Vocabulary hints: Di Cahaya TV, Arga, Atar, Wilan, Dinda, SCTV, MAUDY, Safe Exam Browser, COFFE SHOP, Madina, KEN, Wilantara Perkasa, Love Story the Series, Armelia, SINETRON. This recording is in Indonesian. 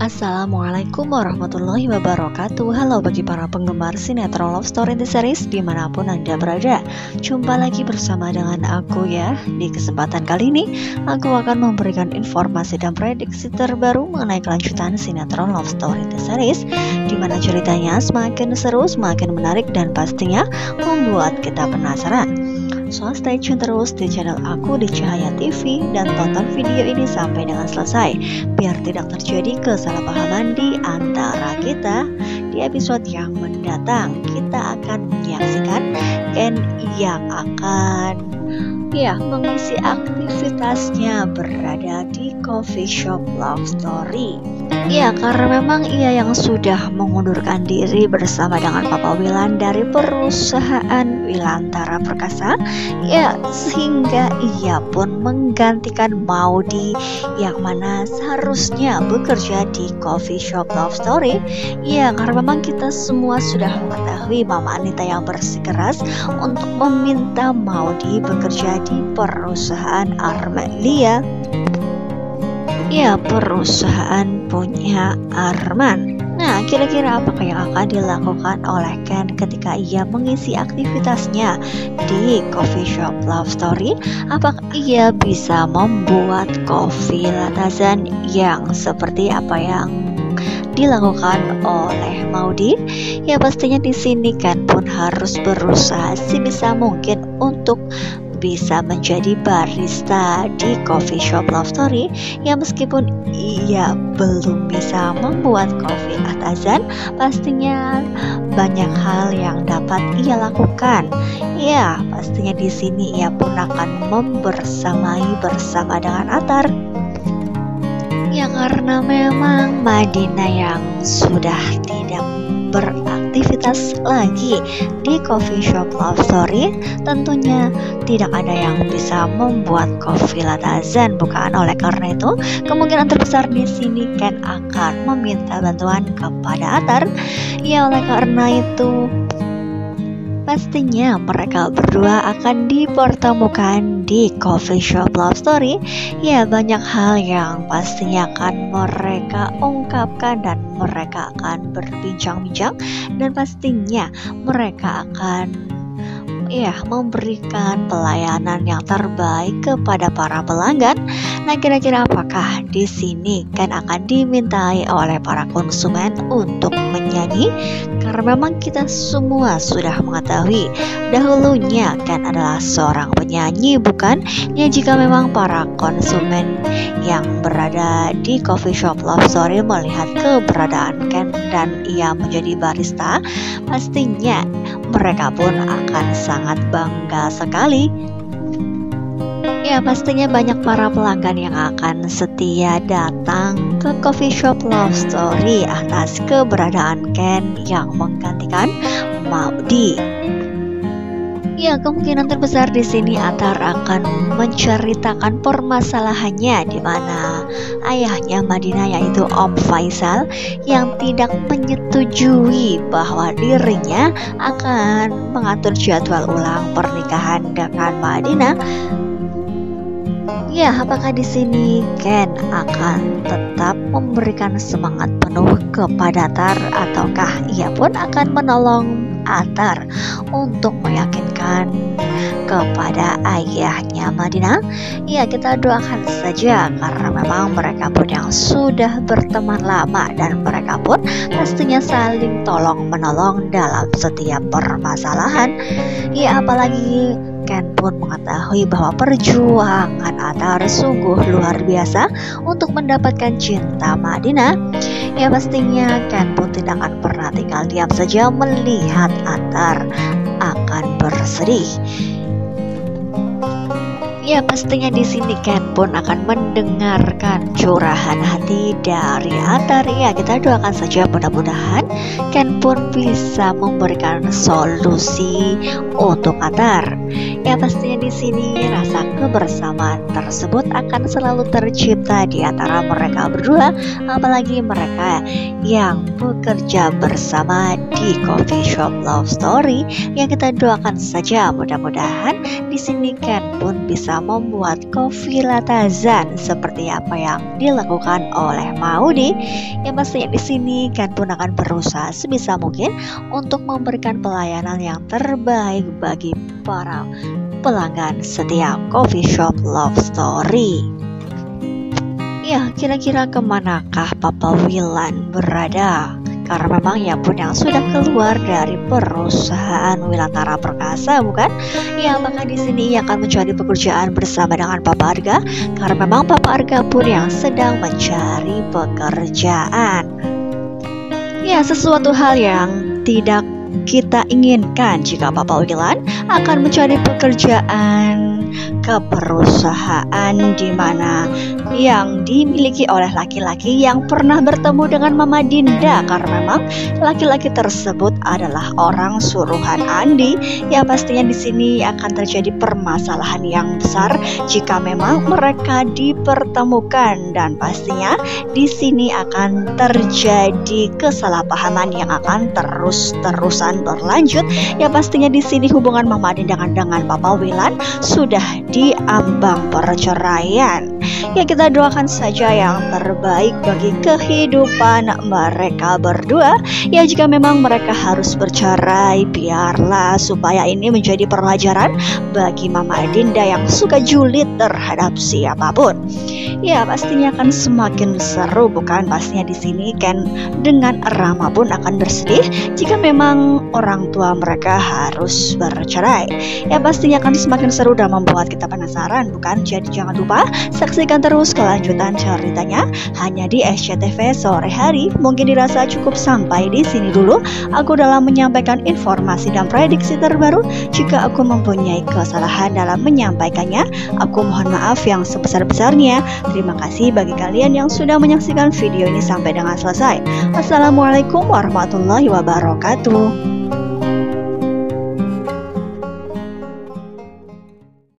Assalamualaikum warahmatullahi wabarakatuh. Halo bagi para penggemar sinetron Love Story the Series dimanapun Anda berada. Jumpa lagi bersama dengan aku ya. Di kesempatan kali ini aku akan memberikan informasi dan prediksi terbaru mengenai kelanjutan sinetron Love Story the Series, dimana ceritanya semakin seru, semakin menarik, dan pastinya membuat kita penasaran. So stay tune terus di channel aku Di Cahaya TV dan tonton video ini sampai dengan selesai biar tidak terjadi kesalahpahaman di antara kita. Di episode yang mendatang kita akan menyaksikan KEN yang akan mengisi aktivitasnya berada di coffee shop Love Story. Ya, karena memang ia yang sudah mengundurkan diri bersama dengan Papa Wilan dari perusahaan Wilantara Perkasa. Ya, sehingga ia pun menggantikan MAUDY yang mana seharusnya bekerja di coffee shop Love Story. Ya, karena memang kita semua sudah mengetahui Mama Anita yang bersikeras untuk meminta MAUDY bekerja di perusahaan Armelia. Ya, perusahaan punya Arman. Nah, kira-kira apakah yang akan dilakukan oleh Ken ketika ia mengisi aktivitasnya di coffee shop Love Story? Apakah ia bisa membuat kopi latasan yang seperti apa yang dilakukan oleh MAUDY? Ya, pastinya di sini Ken pun harus berusaha sebisa mungkin untuk bisa menjadi barista di coffee shop Love Story. Ya, meskipun ia belum bisa membuat kopi atasan, pastinya banyak hal yang dapat ia lakukan. Ya, pastinya di sini ia pun akan membersamai bersama dengan Atar. Ya, karena memang Madina yang sudah tidak beraktivitas lagi di coffee shop Love Story, tentunya tidak ada yang bisa membuat kopi latasan, bukan? Oleh karena itu, kemungkinan terbesar di sini Ken akan meminta bantuan kepada Atar. Ya, oleh karena itu pastinya mereka berdua akan dipertemukan di coffee shop Love Story. Ya, banyak hal yang pastinya akan mereka ungkapkan dan mereka akan berbincang-bincang, dan pastinya mereka akan memberikan pelayanan yang terbaik kepada para pelanggan. Nah, kira-kira apakah di sini Ken akan dimintai oleh para konsumen untuk menyanyi? Karena memang kita semua sudah mengetahui dahulunya Ken adalah seorang penyanyi, bukan? Ya, jika memang para konsumen yang berada di coffee shop Love Story melihat keberadaan Ken dan ia menjadi barista, pastinya mereka pun akan sangat bangga sekali. Ya, pastinya banyak para pelanggan yang akan setia datang ke coffee shop Love Story atas keberadaan Ken yang menggantikan MAUDY. Ya, kemungkinan terbesar di sini Atar akan menceritakan permasalahannya di mana ayahnya Madina yaitu Om Faisal yang tidak menyetujui bahwa dirinya akan mengatur jadwal ulang pernikahan dengan Madina. Ya, apakah di sini Ken akan tetap memberikan semangat penuh kepada Atar ataukah ia pun akan menolong Atar untuk meyakinkan kepada ayahnya Madina? Ya, kita doakan saja karena memang mereka pun yang sudah berteman lama dan mereka pun pastinya saling tolong menolong dalam setiap permasalahan. Ya, apalagi Ken pun mengetahui bahwa perjuangan Atar sungguh luar biasa untuk mendapatkan cinta Madina. Ya, pastinya Ken pun tidak akan pernah tinggal diam saja melihat Atar akan bersedih. Ya, pastinya di sini Ken pun akan mendengarkan curahan hati dari Atar. Ya, kita doakan saja mudah-mudahan Ken pun bisa memberikan solusi untuk Atar. Ya pastinya di sini rasa kebersamaan tersebut akan selalu tercipta di antara mereka berdua, apalagi mereka yang bekerja bersama di Coffee Shop Love Story. Ya kita doakan saja mudah-mudahan di sini Ken pun bisa membuat kopi latazan seperti apa yang dilakukan oleh Maudy. Ya pastinya di sini Ken pun akan berusaha sebisa mungkin untuk memberikan pelayanan yang terbaik bagi para pelanggan setia Coffee Shop Love Story. Ya, kira-kira kemanakah Papa Wilan berada? Karena memang ya pun yang sudah keluar dari perusahaan Wilantara Perkasa, bukan? Ya, maka di sini ia akan mencari pekerjaan bersama dengan Papa Arga, karena memang Papa Arga pun yang sedang mencari pekerjaan. Ya, sesuatu hal yang tidak kita inginkan jika Papa Wilan akan mencari pekerjaan ke perusahaan di mana yang dimiliki oleh laki-laki yang pernah bertemu dengan Mama Dinda, karena memang laki-laki tersebut adalah orang suruhan Andi. Ya pastinya di sini akan terjadi permasalahan yang besar jika memang mereka dipertemukan, dan pastinya di sini akan terjadi kesalahpahaman yang akan terus-terusan berlanjut. Ya pastinya di sini hubungan Mama Dinda dengan Papa Wilan sudah di ambang perceraian. Ya kita doakan saja yang terbaik bagi kehidupan mereka berdua. Ya jika memang mereka harus bercerai, biarlah supaya ini menjadi pelajaran bagi Mama Dinda yang suka julid terhadap siapapun. Ya pastinya akan semakin seru, bukan? Pastinya di sini Ken dengan Rama pun akan bersedih jika memang orang tua mereka harus bercerai. Ya pastinya akan semakin seru dan membuat kita penasaran, bukan? Jadi jangan lupa saksikan terus kelanjutan ceritanya hanya di SCTV sore hari. Mungkin dirasa cukup sampai di sini dulu aku dalam menyampaikan informasi dan prediksi terbaru. Jika aku mempunyai kesalahan dalam menyampaikannya, aku mohon maaf yang sebesar-besarnya. Terima kasih bagi kalian yang sudah menyaksikan video ini sampai dengan selesai. Assalamualaikum warahmatullahi wabarakatuh.